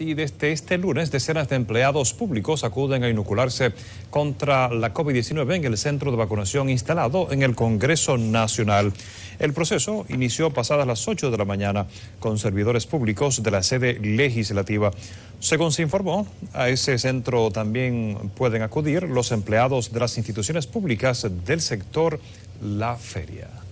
Y desde este lunes, decenas de empleados públicos acuden a inocularse contra la COVID-19 en el centro de vacunación instalado en el Congreso Nacional. El proceso inició pasadas las 8 de la mañana con servidores públicos de la sede legislativa. Según se informó, a ese centro también pueden acudir los empleados de las instituciones públicas del sector La Feria.